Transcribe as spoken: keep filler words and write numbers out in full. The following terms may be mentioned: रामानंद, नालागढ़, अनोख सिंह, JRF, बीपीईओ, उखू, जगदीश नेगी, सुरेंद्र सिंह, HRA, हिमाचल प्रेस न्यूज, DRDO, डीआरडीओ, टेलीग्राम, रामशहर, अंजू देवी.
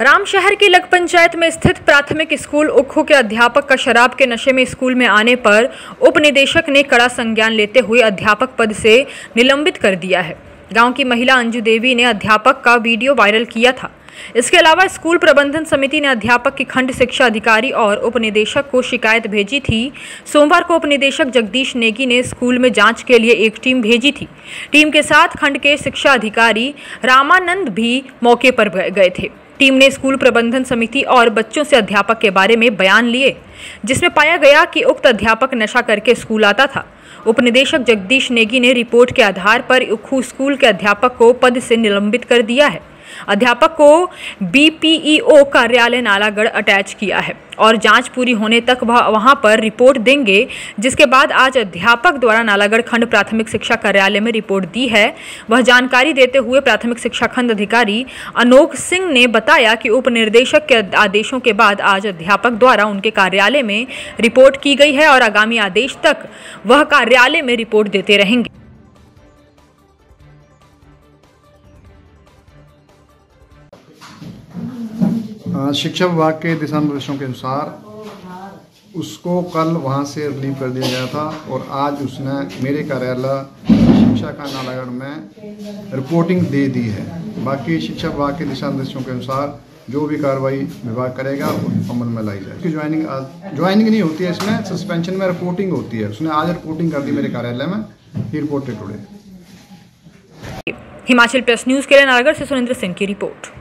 रामशहर की लग पंचायत में स्थित प्राथमिक स्कूल उखू के अध्यापक का शराब के नशे में स्कूल में आने पर उप निदेशक ने कड़ा संज्ञान लेते हुए अध्यापक पद से निलंबित कर दिया है। गांव की महिला अंजू देवी ने अध्यापक का वीडियो वायरल किया था। इसके अलावा स्कूल प्रबंधन समिति ने अध्यापक की खंड शिक्षा अधिकारी और उप निदेशक को शिकायत भेजी थी। सोमवार को उप निदेशक जगदीश नेगी ने स्कूल में जांच के लिए एक टीम भेजी थी। टीम के साथ खंड के शिक्षा अधिकारी रामानंद भी मौके पर गए थे। टीम ने स्कूल प्रबंधन समिति और बच्चों से अध्यापक के बारे में बयान लिए, जिसमें पाया गया कि उक्त अध्यापक नशा करके स्कूल आता था। उप निदेशक जगदीश नेगी ने रिपोर्ट के आधार पर उखू स्कूल के अध्यापक को पद से निलंबित कर दिया है। अध्यापक को बीपीईओ कार्यालय नालागढ़ अटैच किया है और जांच पूरी होने तक वह वहां पर रिपोर्ट देंगे, जिसके बाद आज अध्यापक द्वारा नालागढ़ खंड प्राथमिक शिक्षा कार्यालय में रिपोर्ट दी है। वह जानकारी देते हुए प्राथमिक शिक्षा खंड अधिकारी अनोख सिंह ने बताया कि उप निर्देशक के आदेशों के बाद आज अध्यापक द्वारा उनके कार्यालय में रिपोर्ट की गई है और आगामी आदेश तक वह कार्यालय में रिपोर्ट देते रहेंगे। शिक्षा विभाग के दिशा निर्देशों के अनुसार उसको कल वहाँ से रिलीव कर दिया गया था और आज उसने मेरे कार्यालय शिक्षा का नालागढ़ में रिपोर्टिंग दे दी है। बाकी शिक्षा विभाग के दिशा निर्देशों के अनुसार जो भी कार्रवाई विभाग करेगा वो अमल में लाई जाए। उसकी ज्वाइनिंग आज ज्वाइनिंग नहीं होती है, इसमें सस्पेंशन में रिपोर्टिंग होती है। उसने आज रिपोर्टिंग कर दी मेरे कार्यालय में, ही reported today. हिमाचल प्रेस न्यूज के लिए नालागढ़ से सुरेंद्र सिंह की रिपोर्ट।